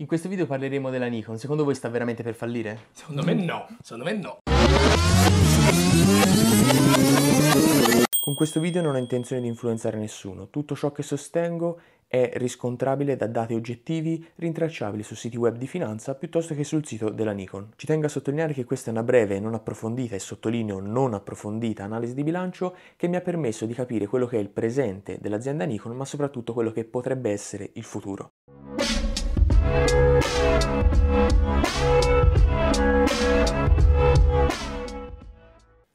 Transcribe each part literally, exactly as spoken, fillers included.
In questo video parleremo della Nikon. Secondo voi sta veramente per fallire? Secondo me no, secondo me no. Con questo video non ho intenzione di influenzare nessuno. Tutto ciò che sostengo è riscontrabile da dati oggettivi rintracciabili su siti web di finanza piuttosto che sul sito della Nikon. Ci tengo a sottolineare che questa è una breve, non approfondita e sottolineo non approfondita analisi di bilancio che mi ha permesso di capire quello che è il presente dell'azienda Nikon, ma soprattutto quello che potrebbe essere il futuro.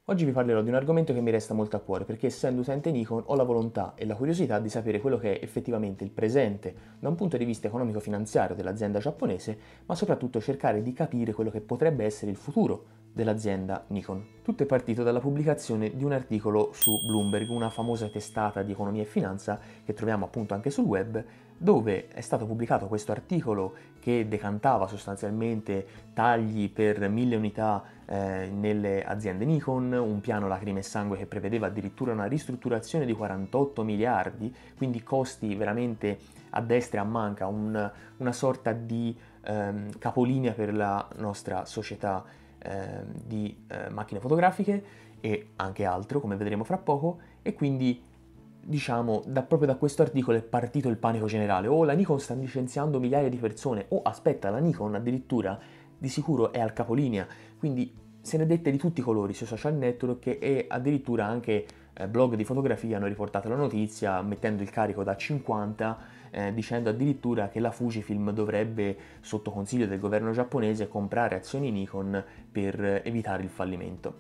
Oggi vi parlerò di un argomento che mi resta molto a cuore perché, essendo utente Nikon, ho la volontà e la curiosità di sapere quello che è effettivamente il presente da un punto di vista economico-finanziario dell'azienda giapponese, ma soprattutto cercare di capire quello che potrebbe essere il futuro dell'azienda Nikon. Tutto è partito dalla pubblicazione di un articolo su Bloomberg, una famosa testata di economia e finanza che troviamo appunto anche sul web, dove è stato pubblicato questo articolo che decantava sostanzialmente tagli per mille unità eh, nelle aziende Nikon, un piano lacrime e sangue che prevedeva addirittura una ristrutturazione di quarantotto miliardi, quindi costi veramente a destra e a manca, un, una sorta di ehm, capolinea per la nostra società di eh, macchine fotografiche e anche altro, come vedremo fra poco. E quindi, diciamo, da, proprio da questo articolo è partito il panico generale: o la Nikon sta licenziando migliaia di persone, o aspetta, la Nikon addirittura di sicuro è al capolinea. Quindi se ne è dette di tutti i colori sui social network e addirittura anche eh, blog di fotografia hanno riportato la notizia mettendo il carico da cinquanta, eh, dicendo addirittura che la Fujifilm dovrebbe, sotto consiglio del governo giapponese, comprare azioni Nikon per evitare il fallimento.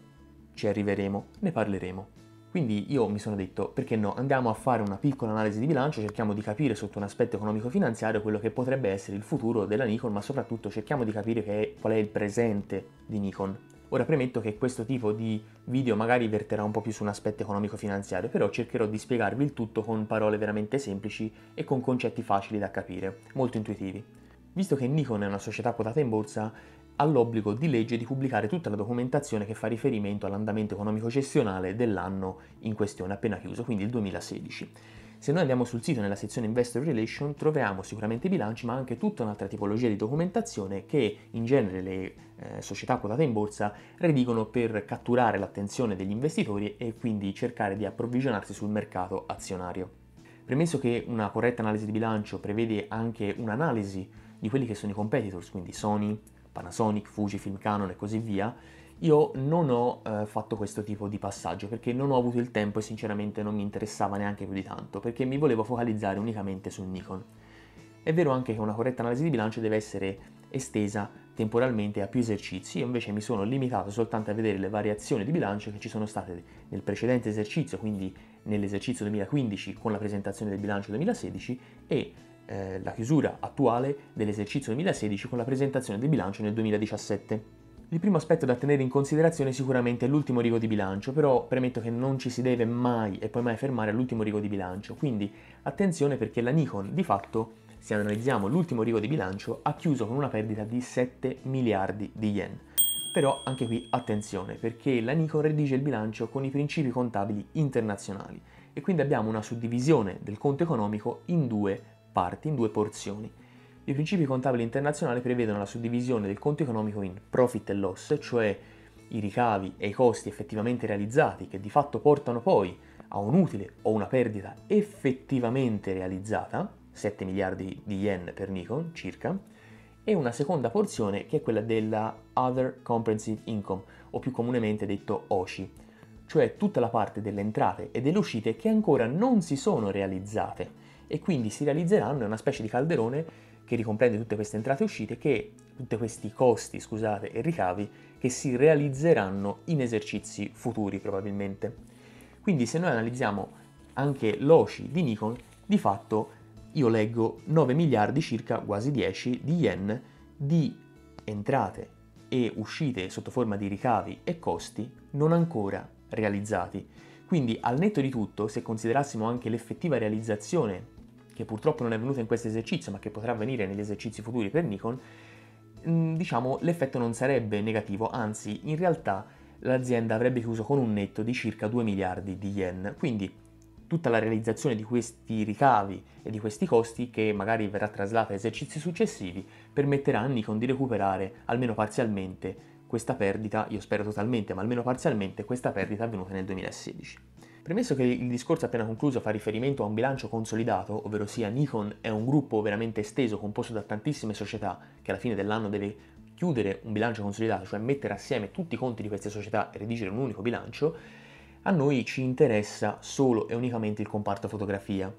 Ci arriveremo, ne parleremo. Quindi io mi sono detto, perché no, andiamo a fare una piccola analisi di bilancio, cerchiamo di capire sotto un aspetto economico-finanziario quello che potrebbe essere il futuro della Nikon, ma soprattutto cerchiamo di capire che è, qual è il presente di Nikon. Ora premetto che questo tipo di video magari verterà un po' più su un aspetto economico-finanziario, però cercherò di spiegarvi il tutto con parole veramente semplici e con concetti facili da capire, molto intuitivi. Visto che Nikon è una società quotata in borsa, ha l'obbligo di legge di pubblicare tutta la documentazione che fa riferimento all'andamento economico-gestionale dell'anno in questione, appena chiuso, quindi il duemilasedici. Se noi andiamo sul sito nella sezione Investor Relation troviamo sicuramente i bilanci, ma anche tutta un'altra tipologia di documentazione che in genere le eh, società quotate in borsa redigono per catturare l'attenzione degli investitori e quindi cercare di approvvigionarsi sul mercato azionario. Premesso che una corretta analisi di bilancio prevede anche un'analisi di quelli che sono i competitors, quindi Sony, Panasonic, Fujifilm, Canon e così via, io non ho eh, fatto questo tipo di passaggio perché non ho avuto il tempo e sinceramente non mi interessava neanche più di tanto, perché mi volevo focalizzare unicamente su Nikon. È vero anche che una corretta analisi di bilancio deve essere estesa temporalmente a più esercizi, io invece mi sono limitato soltanto a vedere le variazioni di bilancio che ci sono state nel precedente esercizio, quindi nell'esercizio duemilaquindici con la presentazione del bilancio duemilasedici e eh, la chiusura attuale dell'esercizio duemilasedici con la presentazione del bilancio nel duemiladiciassette. Il primo aspetto da tenere in considerazione sicuramente è l'ultimo rigo di bilancio, però premetto che non ci si deve mai e poi mai fermare all'ultimo rigo di bilancio, quindi attenzione, perché la Nikon di fatto, se analizziamo l'ultimo rigo di bilancio, ha chiuso con una perdita di sette miliardi di yen. Però anche qui attenzione, perché la Nikon redige il bilancio con i principi contabili internazionali e quindi abbiamo una suddivisione del conto economico in due parti, in due porzioni. I principi contabili internazionali prevedono la suddivisione del conto economico in profit e loss, cioè i ricavi e i costi effettivamente realizzati, che di fatto portano poi a un utile o una perdita effettivamente realizzata, sette miliardi di yen per Nikon circa, e una seconda porzione che è quella della Other Comprehensive Income, o più comunemente detto O C I, cioè tutta la parte delle entrate e delle uscite che ancora non si sono realizzate e quindi si realizzeranno, in una specie di calderone che ricomprende tutte queste entrate e uscite, che tutti questi costi, scusate, e ricavi che si realizzeranno in esercizi futuri probabilmente. Quindi se noi analizziamo anche l'O C I di Nikon, di fatto io leggo nove miliardi circa, quasi dieci, di yen di entrate e uscite sotto forma di ricavi e costi non ancora realizzati. Quindi al netto di tutto, se considerassimo anche l'effettiva realizzazione che purtroppo non è venuta in questo esercizio ma che potrà avvenire negli esercizi futuri per Nikon, diciamo l'effetto non sarebbe negativo, anzi in realtà l'azienda avrebbe chiuso con un netto di circa due miliardi di yen. Quindi tutta la realizzazione di questi ricavi e di questi costi, che magari verrà traslata a esercizi successivi, permetterà a Nikon di recuperare almeno parzialmente questa perdita, io spero totalmente, ma almeno parzialmente questa perdita avvenuta nel duemilasedici. Premesso che il discorso appena concluso fa riferimento a un bilancio consolidato, ovvero sia Nikon è un gruppo veramente esteso composto da tantissime società che alla fine dell'anno deve chiudere un bilancio consolidato, cioè mettere assieme tutti i conti di queste società e redigere un unico bilancio, a noi ci interessa solo e unicamente il comparto fotografia.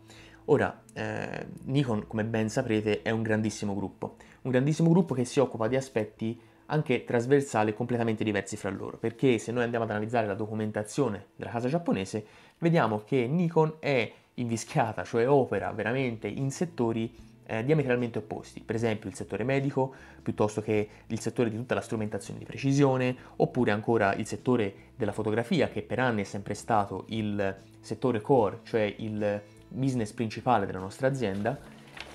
Ora, eh, Nikon, come ben saprete, è un grandissimo gruppo, un grandissimo gruppo che si occupa di aspetti anche trasversali e completamente diversi fra loro, perché se noi andiamo ad analizzare la documentazione della casa giapponese vediamo che Nikon è invischiata, cioè opera veramente in settori eh, diametralmente opposti, per esempio il settore medico piuttosto che il settore di tutta la strumentazione di precisione, oppure ancora il settore della fotografia, che per anni è sempre stato il settore core, cioè il business principale della nostra azienda,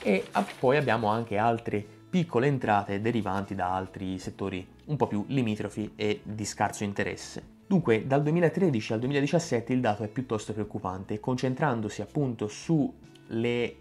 e poi abbiamo anche altre piccole entrate derivanti da altri settori un po' più limitrofi e di scarso interesse. Dunque, dal duemilatredici al duemiladiciassette il dato è piuttosto preoccupante, concentrandosi appunto sulle eh,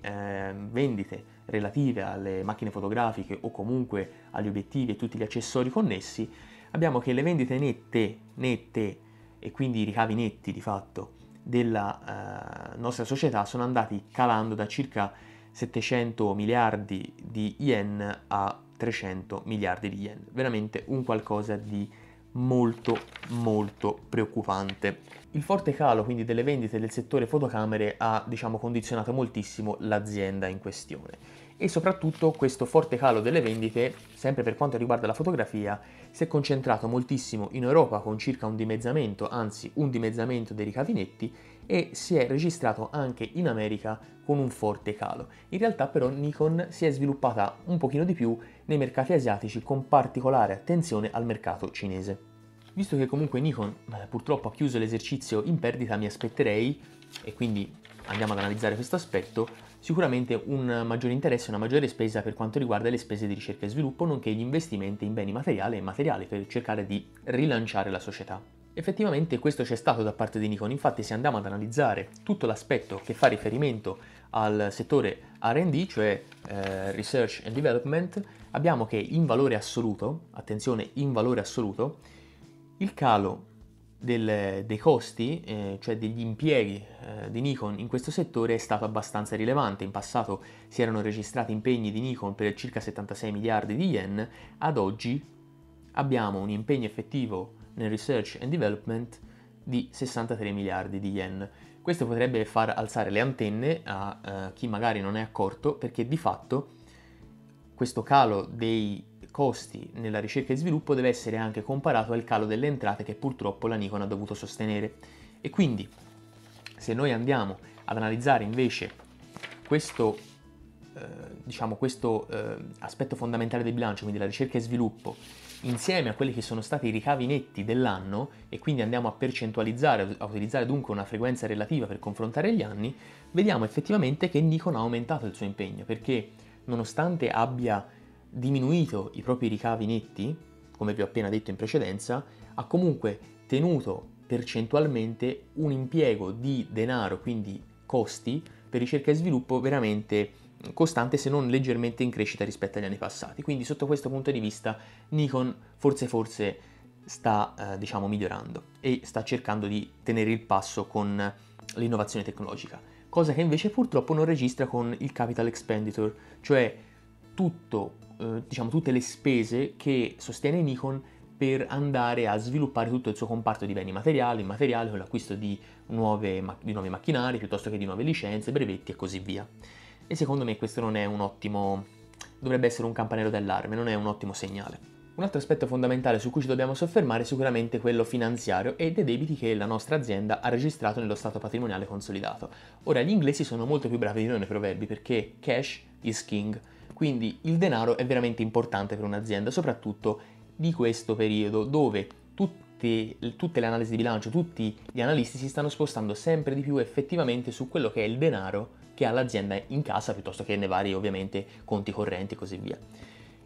vendite relative alle macchine fotografiche o comunque agli obiettivi e tutti gli accessori connessi. Abbiamo che le vendite nette, nette e quindi i ricavi netti di fatto della eh, nostra società sono andati calando da circa settecento miliardi di yen a trecento miliardi di yen, veramente un qualcosa di molto molto preoccupante. Il forte calo quindi delle vendite del settore fotocamere ha, diciamo, condizionato moltissimo l'azienda in questione, e soprattutto questo forte calo delle vendite, sempre per quanto riguarda la fotografia, si è concentrato moltissimo in Europa con circa un dimezzamento, anzi un dimezzamento dei ricavi netti, e si è registrato anche in America con un forte calo. In realtà però Nikon si è sviluppata un pochino di più nei mercati asiatici, con particolare attenzione al mercato cinese. Visto che comunque Nikon purtroppo ha chiuso l'esercizio in perdita, mi aspetterei, e quindi andiamo ad analizzare questo aspetto, sicuramente un maggiore interesse e una maggiore spesa per quanto riguarda le spese di ricerca e sviluppo, nonché gli investimenti in beni materiali e immateriali per cercare di rilanciare la società. Effettivamente questo c'è stato da parte di Nikon, infatti se andiamo ad analizzare tutto l'aspetto che fa riferimento al settore R and D, cioè eh, Research and Development, abbiamo che in valore assoluto, attenzione in valore assoluto, il calo del, dei costi, eh, cioè degli impieghi eh, di Nikon in questo settore è stato abbastanza rilevante. In passato si erano registrati impegni di Nikon per circa settantasei miliardi di yen, ad oggi abbiamo un impegno effettivo nel Research and Development di sessantatré miliardi di yen. Questo potrebbe far alzare le antenne a uh, chi magari non è accorto, perché di fatto questo calo dei costi nella ricerca e sviluppo deve essere anche comparato al calo delle entrate che purtroppo la Nikon ha dovuto sostenere. E quindi se noi andiamo ad analizzare invece questo, eh, diciamo questo eh, aspetto fondamentale del bilancio, quindi la ricerca e sviluppo, insieme a quelli che sono stati i ricavi netti dell'anno, e quindi andiamo a percentualizzare, a utilizzare dunque una frequenza relativa per confrontare gli anni, vediamo effettivamente che Nikon ha aumentato il suo impegno, perché nonostante abbia diminuito i propri ricavi netti, come vi ho appena detto in precedenza, ha comunque tenuto percentualmente un impiego di denaro, quindi costi, per ricerca e sviluppo veramente costante, se non leggermente in crescita rispetto agli anni passati. Quindi sotto questo punto di vista Nikon forse forse sta eh, diciamo migliorando e sta cercando di tenere il passo con l'innovazione tecnologica, cosa che invece purtroppo non registra con il capital expenditure, cioè tutto, eh, diciamo, tutte le spese che sostiene Nikon per andare a sviluppare tutto il suo comparto di beni materiali, immateriali, con l'acquisto di, di nuovi macchinari piuttosto che di nuove licenze, brevetti e così via. E secondo me questo non è un ottimo, dovrebbe essere un campanello d'allarme, non è un ottimo segnale. Un altro aspetto fondamentale su cui ci dobbiamo soffermare è sicuramente quello finanziario e dei debiti che la nostra azienda ha registrato nello stato patrimoniale consolidato. Ora, gli inglesi sono molto più bravi di noi nei proverbi, perché cash is king, quindi il denaro è veramente importante per un'azienda, soprattutto di questo periodo dove tutto tutte le analisi di bilancio, tutti gli analisti si stanno spostando sempre di più effettivamente su quello che è il denaro che ha l'azienda in casa, piuttosto che nei vari ovviamente conti correnti e così via.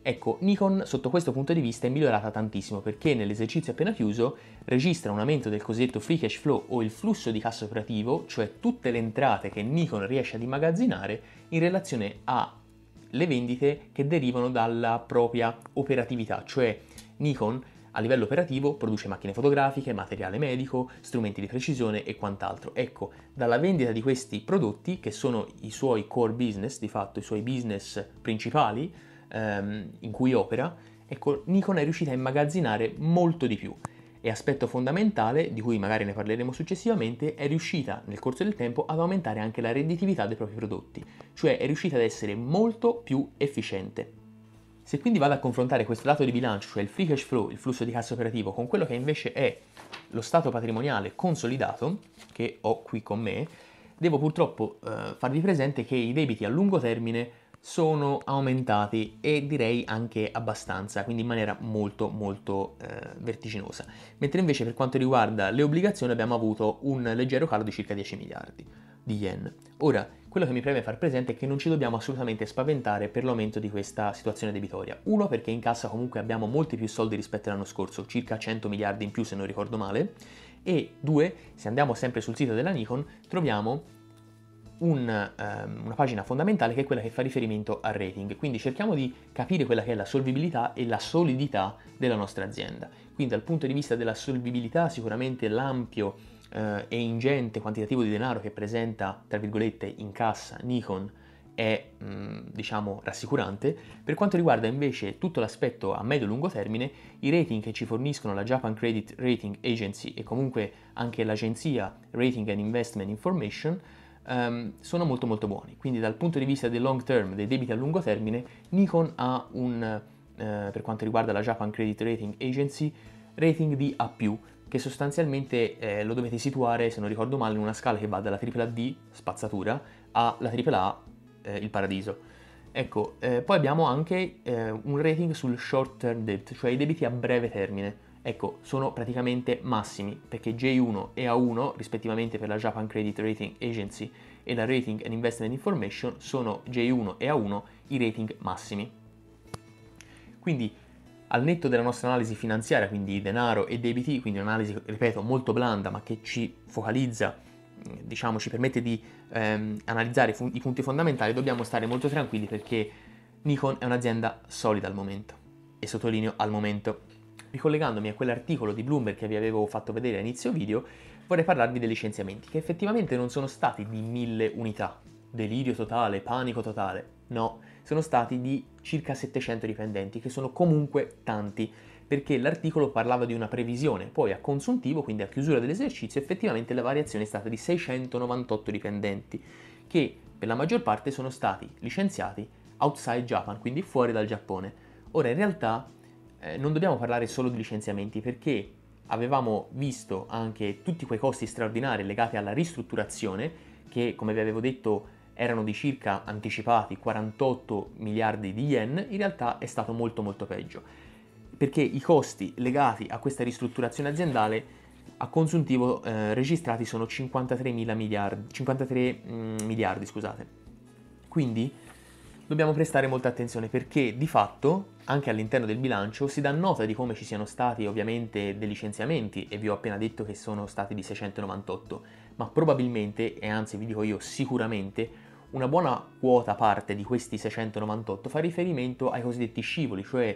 Ecco, Nikon sotto questo punto di vista è migliorata tantissimo, perché nell'esercizio appena chiuso registra un aumento del cosiddetto free cash flow, o il flusso di cassa operativo, cioè tutte le entrate che Nikon riesce ad immagazzinare in relazione alle vendite che derivano dalla propria operatività, cioè Nikon a livello operativo produce macchine fotografiche, materiale medico, strumenti di precisione e quant'altro. Ecco, dalla vendita di questi prodotti, che sono i suoi core business, di fatto i suoi business principali ehm, in cui opera, ecco, Nikon è riuscita a immagazzinare molto di più. E aspetto fondamentale, di cui magari ne parleremo successivamente, è riuscita nel corso del tempo ad aumentare anche la redditività dei propri prodotti, cioè è riuscita ad essere molto più efficiente. Se quindi vado a confrontare questo dato di bilancio, cioè il free cash flow, il flusso di cassa operativo, con quello che invece è lo stato patrimoniale consolidato, che ho qui con me, devo purtroppo eh, farvi presente che i debiti a lungo termine sono aumentati, e direi anche abbastanza, quindi in maniera molto molto eh, vertiginosa. Mentre invece per quanto riguarda le obbligazioni abbiamo avuto un leggero calo di circa dieci miliardi di yen. Ora, quello che mi preme far presente è che non ci dobbiamo assolutamente spaventare per l'aumento di questa situazione debitoria. Uno, perché in cassa comunque abbiamo molti più soldi rispetto all'anno scorso, circa cento miliardi in più se non ricordo male, e due, se andiamo sempre sul sito della Nikon, troviamo un, ehm, una pagina fondamentale che è quella che fa riferimento al rating, quindi cerchiamo di capire quella che è la solvibilità e la solidità della nostra azienda. Quindi dal punto di vista della solvibilità sicuramente l'ampio e ingente quantitativo di denaro che presenta, tra virgolette, in cassa Nikon è, diciamo, rassicurante. Per quanto riguarda invece tutto l'aspetto a medio e lungo termine, i rating che ci forniscono la Japan Credit Rating Agency e comunque anche l'agenzia Rating and Investment Information um, sono molto molto buoni. Quindi dal punto di vista del long term, dei debiti a lungo termine, Nikon ha un, eh, per quanto riguarda la Japan Credit Rating Agency, rating di A più, che sostanzialmente eh, lo dovete situare, se non ricordo male, in una scala che va dalla tripla D, spazzatura, alla tripla A, eh, il paradiso. Ecco, eh, poi abbiamo anche eh, un rating sul short term debt, cioè i debiti a breve termine. Ecco, sono praticamente massimi, perché J uno e A uno, rispettivamente per la Japan Credit Rating Agency e la Rating and Investment Information, sono J uno e A uno i rating massimi. Quindi, al netto della nostra analisi finanziaria, quindi denaro e debiti, quindi un'analisi, ripeto, molto blanda, ma che ci focalizza, diciamo, ci permette di ehm, analizzare i punti fondamentali, dobbiamo stare molto tranquilli perché Nikon è un'azienda solida al momento, e sottolineo al momento. Ricollegandomi a quell'articolo di Bloomberg che vi avevo fatto vedere a inizio video, vorrei parlarvi dei licenziamenti, che effettivamente non sono stati di mille unità, delirio totale, panico totale, no, sono stati di circa settecento dipendenti, che sono comunque tanti, perché l'articolo parlava di una previsione, poi a consuntivo, quindi a chiusura dell'esercizio, effettivamente la variazione è stata di seicentonovantotto dipendenti, che per la maggior parte sono stati licenziati outside Japan, quindi fuori dal Giappone. Ora, in realtà eh, non dobbiamo parlare solo di licenziamenti, perché avevamo visto anche tutti quei costi straordinari legati alla ristrutturazione, che come vi avevo detto erano di circa anticipati quarantotto miliardi di yen, in realtà è stato molto molto peggio, perché i costi legati a questa ristrutturazione aziendale a consuntivo eh, registrati sono cinquantatré miliardi, cinquantatré mm, miliardi, scusate. Quindi dobbiamo prestare molta attenzione, perché di fatto anche all'interno del bilancio si dà nota di come ci siano stati ovviamente dei licenziamenti, e vi ho appena detto che sono stati di seicentonovantotto, ma probabilmente, e anzi vi dico io sicuramente, una buona quota parte di questi seicentonovantotto fa riferimento ai cosiddetti scivoli, cioè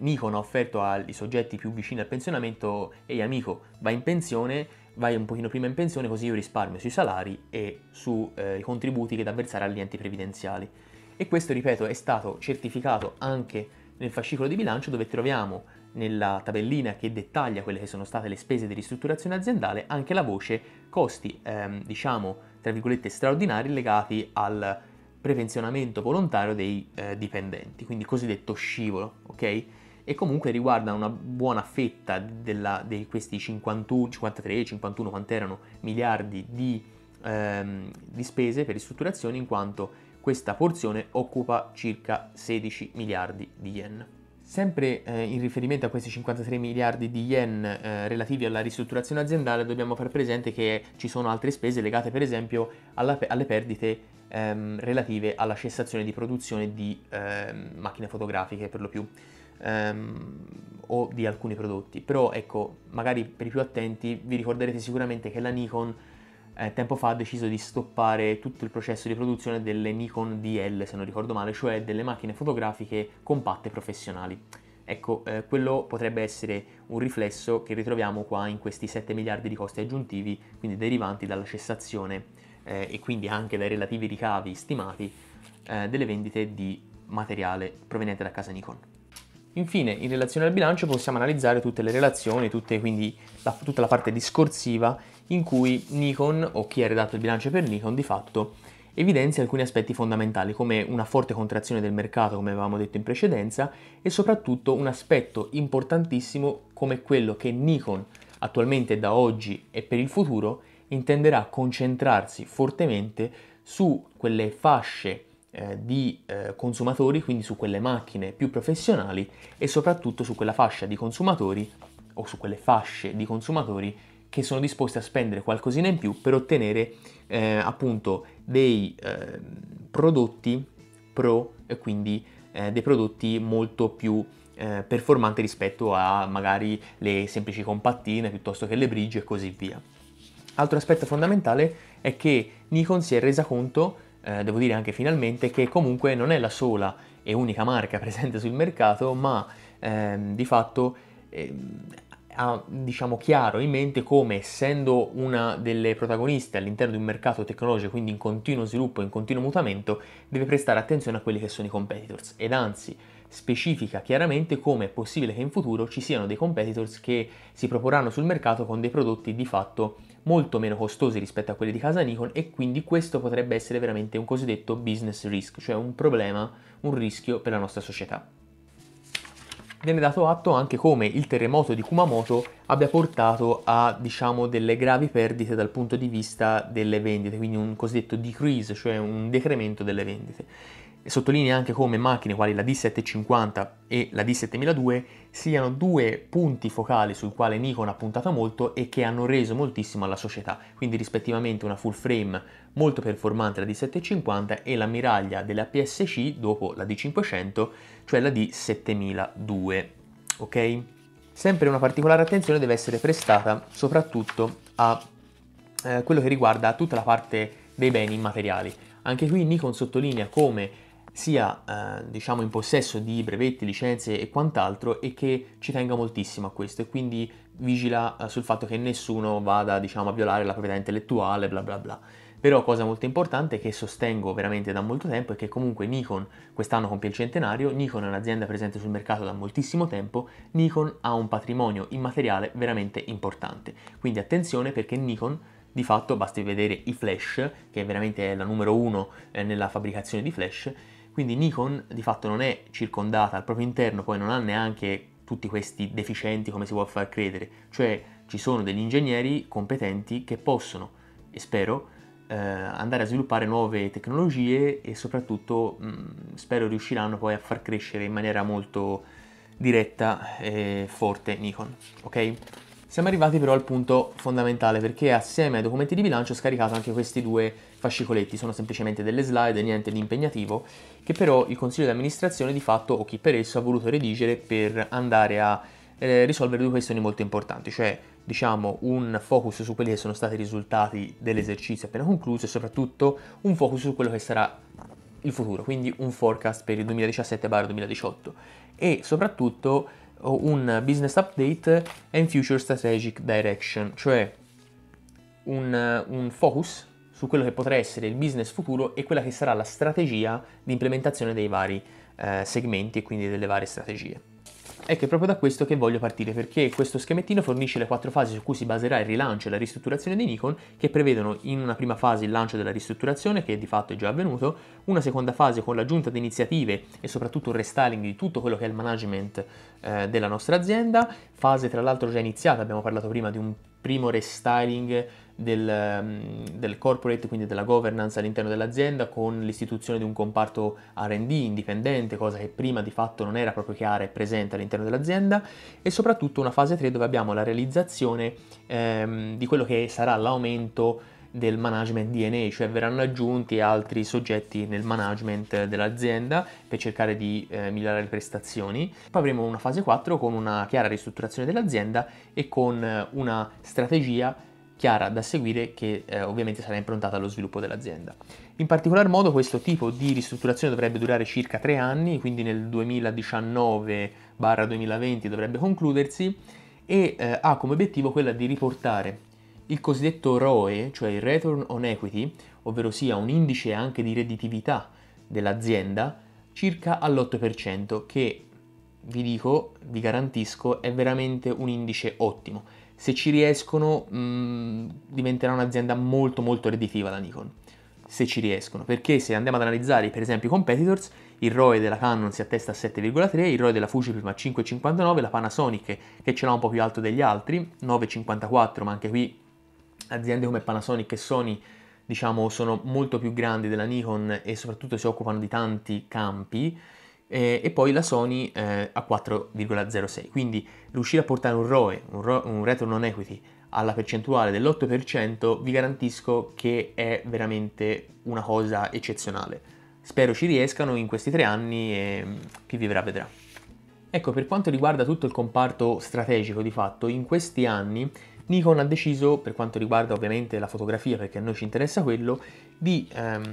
Nikon ha offerto ai soggetti più vicini al pensionamento: ehi amico, vai in pensione, vai un pochino prima in pensione, così io risparmio sui salari e sui eh, contributi che da versare agli enti previdenziali. E questo, ripeto, è stato certificato anche nel fascicolo di bilancio, dove troviamo nella tabellina che dettaglia quelle che sono state le spese di ristrutturazione aziendale anche la voce costi, ehm, diciamo, tra virgolette, straordinari legati al prepensionamento volontario dei eh, dipendenti, quindi cosiddetto scivolo, ok? E comunque riguarda una buona fetta della, di questi cinquantuno, cinquantatré, cinquantuno, quant'erano, miliardi di, ehm, di spese per ristrutturazione, in quanto questa porzione occupa circa sedici miliardi di yen. Sempre eh, in riferimento a questi cinquantatré miliardi di yen eh, relativi alla ristrutturazione aziendale, dobbiamo far presente che ci sono altre spese legate per esempio alla, alle perdite ehm, relative alla cessazione di produzione di ehm, macchine fotografiche per lo più ehm, o di alcuni prodotti. Però ecco, magari per i più attenti vi ricorderete sicuramente che la Nikon eh, tempo fa ha deciso di stoppare tutto il processo di produzione delle Nikon D L, se non ricordo male, cioè delle macchine fotografiche compatte professionali. Ecco, eh, quello potrebbe essere un riflesso che ritroviamo qua in questi sette miliardi di costi aggiuntivi, quindi derivanti dalla cessazione eh, e quindi anche dai relativi ricavi stimati eh, delle vendite di materiale proveniente da casa Nikon. Infine, in relazione al bilancio possiamo analizzare tutte le relazioni, tutte, quindi la, tutta la parte discorsiva in cui Nikon, o chi ha redatto il bilancio per Nikon, di fatto evidenzia alcuni aspetti fondamentali come una forte contrazione del mercato, come avevamo detto in precedenza, e soprattutto un aspetto importantissimo come quello che Nikon attualmente, da oggi e per il futuro, intenderà concentrarsi fortemente su quelle fasce eh, di eh, consumatori, quindi su quelle macchine più professionali e soprattutto su quella fascia di consumatori o su quelle fasce di consumatori che sono disposti a spendere qualcosina in più per ottenere eh, appunto dei eh, prodotti pro e quindi eh, dei prodotti molto più eh, performanti rispetto a magari le semplici compattine piuttosto che le bridge e così via. Altro aspetto fondamentale è che Nikon si è resa conto, eh, devo dire anche finalmente, che comunque non è la sola e unica marca presente sul mercato, ma eh, di fatto eh, ha, diciamo, chiaro in mente come, essendo una delle protagoniste all'interno di un mercato tecnologico, quindi in continuo sviluppo, in continuo mutamento, deve prestare attenzione a quelli che sono i competitors, ed anzi specifica chiaramente come è possibile che in futuro ci siano dei competitors che si proporranno sul mercato con dei prodotti di fatto molto meno costosi rispetto a quelli di casa Nikon, e quindi questo potrebbe essere veramente un cosiddetto business risk, cioè un problema, un rischio per la nostra società. Viene dato atto anche come il terremoto di Kumamoto abbia portato a, diciamo, delle gravi perdite dal punto di vista delle vendite, quindi un cosiddetto decrease, cioè un decremento delle vendite. E sottolinea anche come macchine quali la D settecentocinquanta e la D settemiladue siano due punti focali sul quale Nikon ha puntato molto e che hanno reso moltissimo alla società, quindi rispettivamente una full frame molto performante la D settecentocinquanta e l'ammiraglia dell'A P S C dopo la D cinquecento, cioè la D settemiladue, ok? Sempre una particolare attenzione deve essere prestata soprattutto a eh, quello che riguarda tutta la parte dei beni immateriali. Anche qui Nikon sottolinea come sia eh, diciamo in possesso di brevetti, licenze e quant'altro, e che ci tenga moltissimo a questo, e quindi vigila eh, sul fatto che nessuno vada, diciamo, a violare la proprietà intellettuale, bla bla bla. Però cosa molto importante, che sostengo veramente da molto tempo, è che comunque Nikon quest'anno compie il centenario, Nikon è un'azienda presente sul mercato da moltissimo tempo, Nikon ha un patrimonio immateriale veramente importante, quindi attenzione, perché Nikon di fatto, basti vedere i flash, che veramente è la numero uno eh, nella fabbricazione di flash. Quindi Nikon di fatto non è circondata al proprio interno, poi non ha neanche tutti questi deficienti come si vuol far credere, cioè ci sono degli ingegneri competenti che possono, e spero, eh, andare a sviluppare nuove tecnologie, e soprattutto mh, spero riusciranno poi a far crescere in maniera molto diretta e forte Nikon, ok? Siamo arrivati però al punto fondamentale, perché assieme ai documenti di bilancio ho scaricato anche questi due fascicoletti, sono semplicemente delle slide, niente di impegnativo, che però il consiglio di amministrazione di fatto, o chi per esso, ha voluto redigere per andare a eh, risolvere due questioni molto importanti, cioè, diciamo, un focus su quelli che sono stati i risultati dell'esercizio appena concluso e soprattutto un focus su quello che sarà il futuro, quindi un forecast per il duemiladiciassette duemiladiciotto e soprattutto un business update and future strategic direction, cioè un, un focus su quello che potrà essere il business futuro e quella che sarà la strategia di implementazione dei vari eh, segmenti e quindi delle varie strategie. Ecco, è proprio da questo che voglio partire, perché questo schemettino fornisce le quattro fasi su cui si baserà il rilancio e la ristrutturazione di Nikon, che prevedono in una prima fase il lancio della ristrutturazione, che di fatto è già avvenuto, una seconda fase con l'aggiunta di iniziative e soprattutto un restyling di tutto quello che è il management eh, della nostra azienda, fase tra l'altro già iniziata, abbiamo parlato prima di un primo restyling del, del corporate, quindi della governance all'interno dell'azienda, con l'istituzione di un comparto R and D indipendente, cosa che prima di fatto non era proprio chiara e presente all'interno dell'azienda, e soprattutto una fase tre dove abbiamo la realizzazione ehm, di quello che sarà l'aumento del management D N A, cioè verranno aggiunti altri soggetti nel management dell'azienda per cercare di eh, migliorare le prestazioni. Poi avremo una fase quattro con una chiara ristrutturazione dell'azienda e con una strategia chiara da seguire che eh, ovviamente sarà improntata allo sviluppo dell'azienda. In particolar modo questo tipo di ristrutturazione dovrebbe durare circa tre anni, quindi nel duemiladiciannove duemilaventi dovrebbe concludersi, e eh, ha come obiettivo quella di riportare il cosiddetto R O E, cioè il Return on Equity, ovvero sia un indice anche di redditività dell'azienda, circa all'otto per cento, che vi dico, vi garantisco, è veramente un indice ottimo. Se ci riescono mh, diventerà un'azienda molto molto redditiva la Nikon, se ci riescono, perché se andiamo ad analizzare per esempio i competitors, il R O E della Canon si attesta a sette virgola tre, il R O E della Fujifilm a cinque virgola cinquantanove, la Panasonic che ce l'ha un po' più alto degli altri, nove virgola cinquantaquattro, ma anche qui aziende come Panasonic e Sony, diciamo, sono molto più grandi della Nikon e soprattutto si occupano di tanti campi, eh, e poi la Sony eh, a quattro virgola zero sei. Quindi riuscire a portare un R O E, un, ro un Return on Equity, alla percentuale dell'otto per cento vi garantisco che è veramente una cosa eccezionale. Spero ci riescano in questi tre anni e chi vivrà vedrà. Ecco, per quanto riguarda tutto il comparto strategico, di fatto, in questi anni Nikon ha deciso, per quanto riguarda ovviamente la fotografia, perché a noi ci interessa quello, di ehm,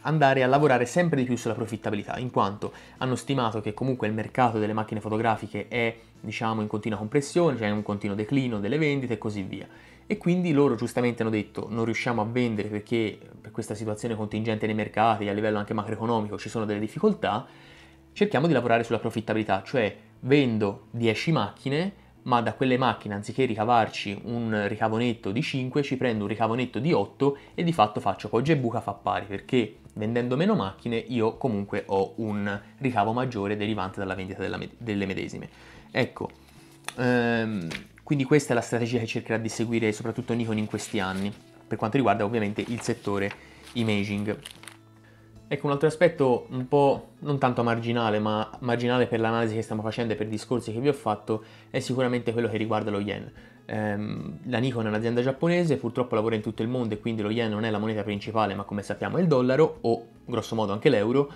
andare a lavorare sempre di più sulla profittabilità, in quanto hanno stimato che comunque il mercato delle macchine fotografiche è, diciamo, in continua compressione, cioè in un continuo declino delle vendite e così via. E quindi loro giustamente hanno detto non riusciamo a vendere perché per questa situazione contingente nei mercati, a livello anche macroeconomico, ci sono delle difficoltà, cerchiamo di lavorare sulla profittabilità, cioè vendo dieci macchine, ma da quelle macchine anziché ricavarci un ricavo netto di cinque, ci prendo un ricavo netto di otto e di fatto faccio poggia e buca fa pari, perché vendendo meno macchine io comunque ho un ricavo maggiore derivante dalla vendita della, delle medesime. Ecco, ehm, quindi questa è la strategia che cercherà di seguire soprattutto Nikon in questi anni, per quanto riguarda ovviamente il settore imaging. Ecco, un altro aspetto un po' non tanto marginale, ma marginale per l'analisi che stiamo facendo e per i discorsi che vi ho fatto, è sicuramente quello che riguarda lo yen. Ehm, la Nikon è un'azienda giapponese, purtroppo lavora in tutto il mondo e quindi lo yen non è la moneta principale, ma come sappiamo è il dollaro, o grosso modo anche l'euro.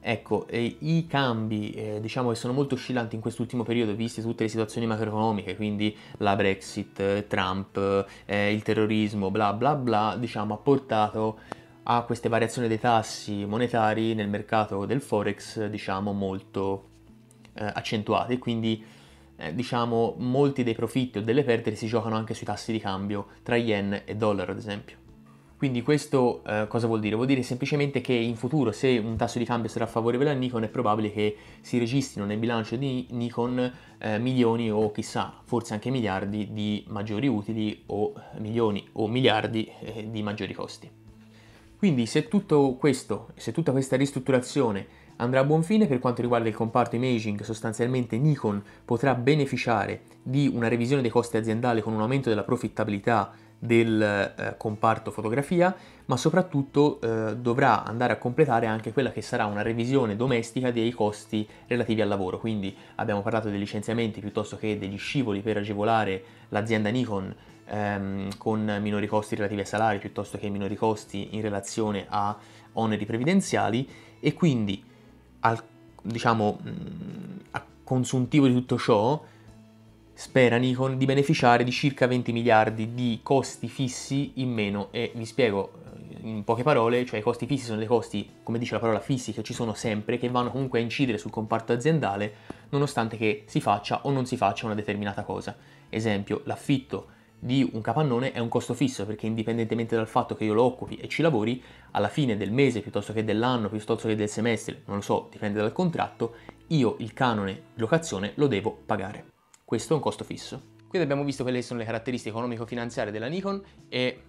Ecco, eh, i cambi eh, diciamo che sono molto oscillanti in quest'ultimo periodo, viste tutte le situazioni macroeconomiche, quindi la Brexit, Trump, eh, il terrorismo, bla bla bla, diciamo ha portato a queste variazioni dei tassi monetari nel mercato del forex, diciamo, molto eh, accentuate, quindi eh, diciamo molti dei profitti o delle perdite si giocano anche sui tassi di cambio tra yen e dollaro, ad esempio. Quindi questo eh, cosa vuol dire? Vuol dire semplicemente che in futuro, se un tasso di cambio sarà favorevole a Nikon, è probabile che si registrino nel bilancio di Nikon eh, milioni o chissà, forse anche miliardi di maggiori utili, o milioni o miliardi eh, di maggiori costi. Quindi se tutto questo, se tutta questa ristrutturazione andrà a buon fine, per quanto riguarda il comparto imaging, sostanzialmente Nikon potrà beneficiare di una revisione dei costi aziendali con un aumento della profittabilità del eh, comparto fotografia, ma soprattutto eh, dovrà andare a completare anche quella che sarà una revisione domestica dei costi relativi al lavoro. Quindi abbiamo parlato dei licenziamenti piuttosto che degli scivoli per agevolare l'azienda Nikon ehm, con minori costi relativi ai salari piuttosto che minori costi in relazione a oneri previdenziali, e quindi al, diciamo a consuntivo di tutto ciò spera Nikon di beneficiare di circa venti miliardi di costi fissi in meno, e vi spiego in poche parole, cioè i costi fissi sono dei costi, come dice la parola, fissi, che ci sono sempre, che vanno comunque a incidere sul comparto aziendale nonostante che si faccia o non si faccia una determinata cosa. Esempio, l'affitto di un capannone è un costo fisso, perché indipendentemente dal fatto che io lo occupi e ci lavori, alla fine del mese piuttosto che dell'anno piuttosto che del semestre, non lo so, dipende dal contratto, io il canone di locazione lo devo pagare. Questo è un costo fisso. Quindi abbiamo visto quelle che sono le caratteristiche economico-finanziarie della Nikon, e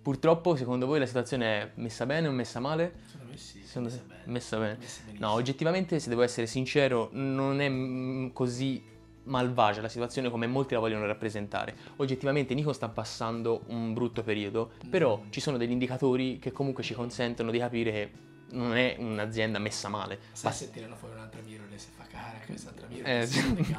purtroppo secondo voi la situazione è messa bene o messa male? Secondo me sì, secondo messa, bene. messa bene. Messa no, oggettivamente, se devo essere sincero, non è così malvagia la situazione come molti la vogliono rappresentare. Oggettivamente Nikon sta passando un brutto periodo, però ci sono degli indicatori che comunque ci consentono di capire che non è un'azienda messa male. Sai se tirano fuori un'altra mirror, se fa cara che quest'altra mirror eh, si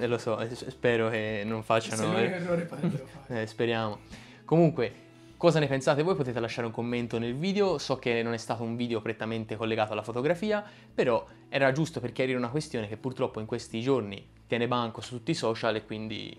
eh, lo so, spero che non facciano... Se non è un errore potrebbero fare. Eh, speriamo. Comunque, cosa ne pensate voi? Potete lasciare un commento nel video. So che non è stato un video prettamente collegato alla fotografia, però era giusto per chiarire una questione che purtroppo in questi giorni tiene banco su tutti i social, e quindi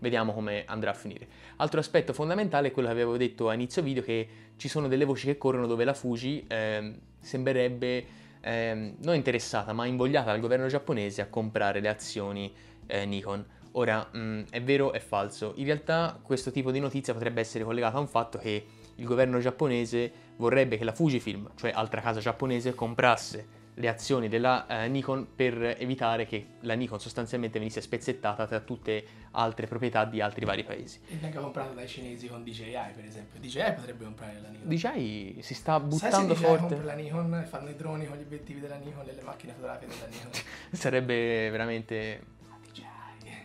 vediamo come andrà a finire. Altro aspetto fondamentale è quello che avevo detto a inizio video, che ci sono delle voci che corrono dove la Fuji eh, sembrerebbe eh, non interessata ma invogliata dal governo giapponese a comprare le azioni eh, Nikon. Ora, mh, è vero, è falso. In realtà questo tipo di notizia potrebbe essere collegata a un fatto che il governo giapponese vorrebbe che la Fujifilm, cioè altra casa giapponese, comprasse le azioni della eh, Nikon per evitare che la Nikon sostanzialmente venisse spezzettata tra tutte altre proprietà di altri vari paesi. E venga comprata dai cinesi con D J I, per esempio. D J I potrebbe comprare la Nikon. D J I si sta buttando forte. Sai se D J I compra la Nikon e fanno i droni con gli obiettivi della Nikon e le macchine fotografiche della Nikon? Sarebbe veramente...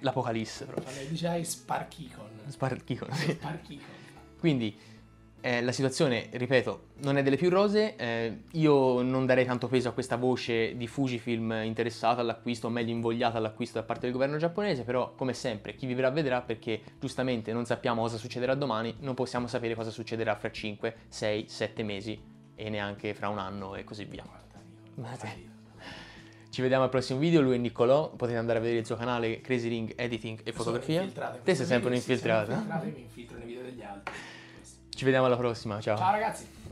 l'apocalisse proprio. D J I Sparkicon. Sparkicon, sì. Sparkicon. Quindi eh, la situazione, ripeto, non è delle più rose. Eh, io non darei tanto peso a questa voce di Fujifilm interessata all'acquisto, o meglio invogliata all'acquisto da parte del governo giapponese, però come sempre chi vivrà vedrà, perché giustamente non sappiamo cosa succederà domani, non possiamo sapere cosa succederà fra cinque, sei, sette mesi e neanche fra un anno e così via. Guarda, io, ci vediamo al prossimo video, lui e Niccolò. Potete andare a vedere il suo canale Crazy Ring Editing e Fotografia. Te sei sempre un infiltrato. Io mi infiltro nei video degli altri. Ci vediamo alla prossima, ciao. Ciao ragazzi.